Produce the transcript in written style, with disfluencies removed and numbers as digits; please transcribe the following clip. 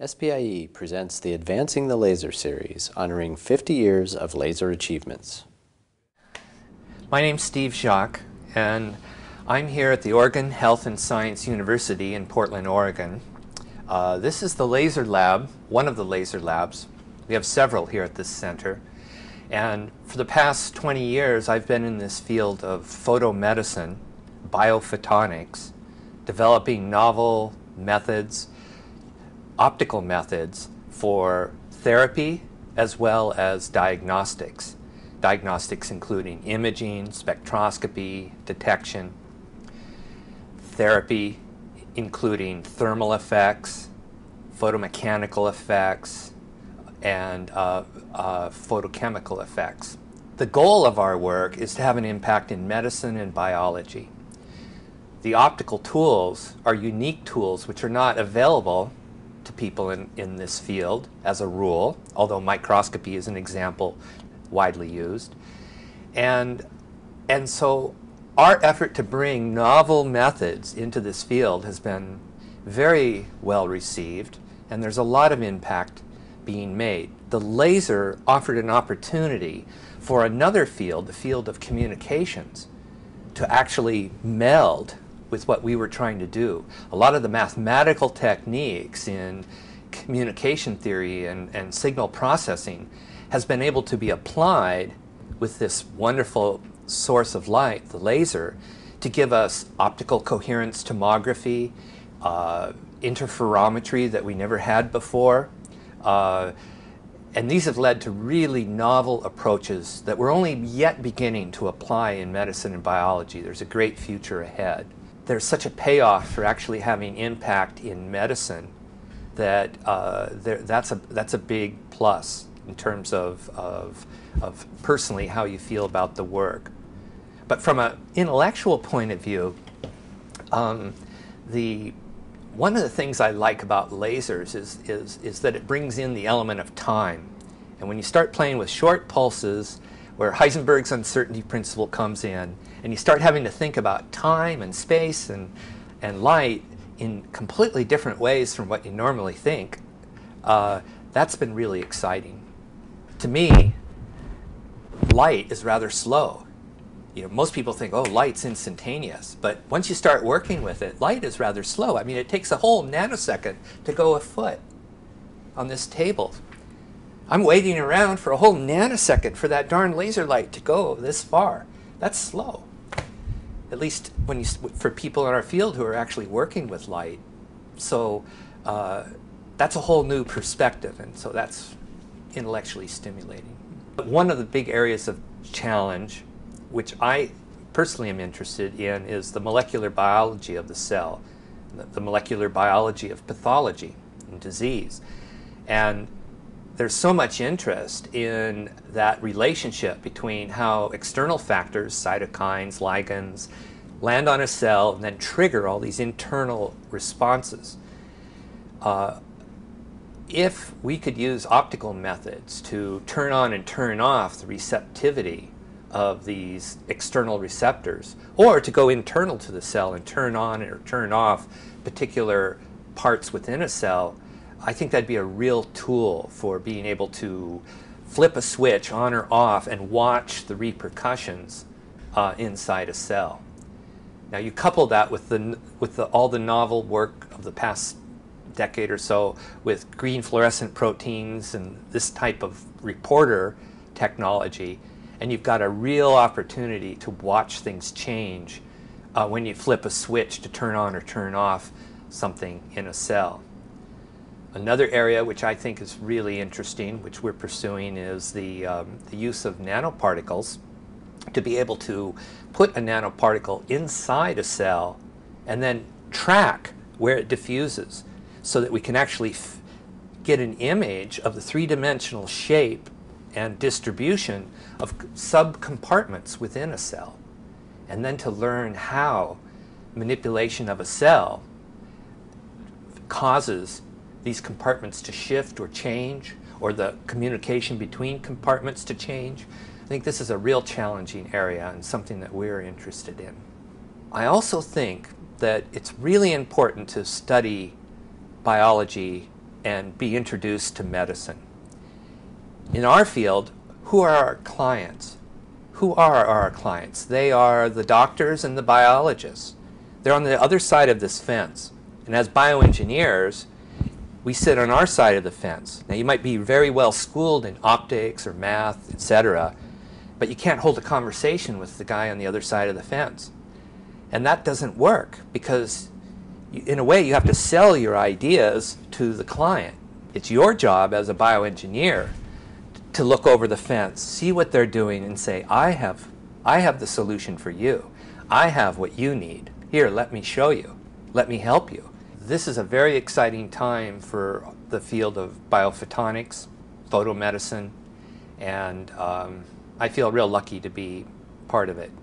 SPIE presents the Advancing the Laser series, honoring 50 years of laser achievements. My name's Steve Jacques, and I'm here at the Oregon Health and Science University in Portland, Oregon. This is the laser lab, one of the laser labs. We have several here at this center. And for the past 20 years, I've been in this field of photomedicine, biophotonics, developing novel methods, optical methods for therapy as well as diagnostics. Diagnostics including imaging, spectroscopy, detection, therapy including thermal effects, photomechanical effects, and photochemical effects. The goal of our work is to have an impact in medicine and biology. The optical tools are unique tools which are not available to people in this field as a rule, although microscopy is an example widely used. And so our effort to bring novel methods into this field has been very well received, and there's a lot of impact being made. The laser offered an opportunity for another field, the field of communications, to actually meld with what we were trying to do. A lot of the mathematical techniques in communication theory and signal processing has been able to be applied with this wonderful source of light, the laser, to give us optical coherence tomography, interferometry that we never had before. And these have led to really novel approaches that we're only yet beginning to apply in medicine and biology. There's a great future ahead. There's such a payoff for actually having impact in medicine that that's a big plus in terms of personally how you feel about the work. But from an intellectual point of view, one of the things I like about lasers is that it brings in the element of time. And when you start playing with short pulses, where Heisenberg's uncertainty principle comes in, and you start having to think about time and space and light in completely different ways from what you normally think, that's been really exciting. To me, light is rather slow. You know, most people think, oh, light's instantaneous. But once you start working with it, light is rather slow. I mean, it takes a whole nanosecond to go a foot on this table. I'm waiting around for a whole nanosecond for that darn laser light to go this far. That's slow. At least when you, for people in our field who are actually working with light. So that's a whole new perspective, and so that's intellectually stimulating. But one of the big areas of challenge, which I personally am interested in, is the molecular biology of the cell, the molecular biology of pathology and disease. And there's so much interest in that relationship between how external factors, cytokines, ligands, land on a cell and then trigger all these internal responses. If we could use optical methods to turn on and turn off the receptivity of these external receptors, or to go internal to the cell and turn on or turn off particular parts within a cell, I think that'd be a real tool for being able to flip a switch on or off and watch the repercussions inside a cell. Now you couple that with all the novel work of the past decade or so with green fluorescent proteins and this type of reporter technology, and you've got a real opportunity to watch things change when you flip a switch to turn on or turn off something in a cell. Another area which I think is really interesting, which we're pursuing, is the use of nanoparticles to be able to put a nanoparticle inside a cell and then track where it diffuses so that we can actually get an image of the three-dimensional shape and distribution of subcompartments within a cell, and then to learn how manipulation of a cell causes these compartments to shift or change, or the communication between compartments to change. I think this is a real challenging area and something that we're interested in. I also think that it's really important to study biology and be introduced to medicine. In our field, who are our clients? Who are our clients? They are the doctors and the biologists. They're on the other side of this fence. And as bioengineers, we sit on our side of the fence. Now, you might be very well schooled in optics or math, etc., but you can't hold a conversation with the guy on the other side of the fence. And that doesn't work because, in a way, you have to sell your ideas to the client. It's your job as a bioengineer to look over the fence, see what they're doing, and say, I have the solution for you. I have what you need. Here, let me show you. Let me help you. This is a very exciting time for the field of biophotonics, photomedicine, and I feel real lucky to be part of it.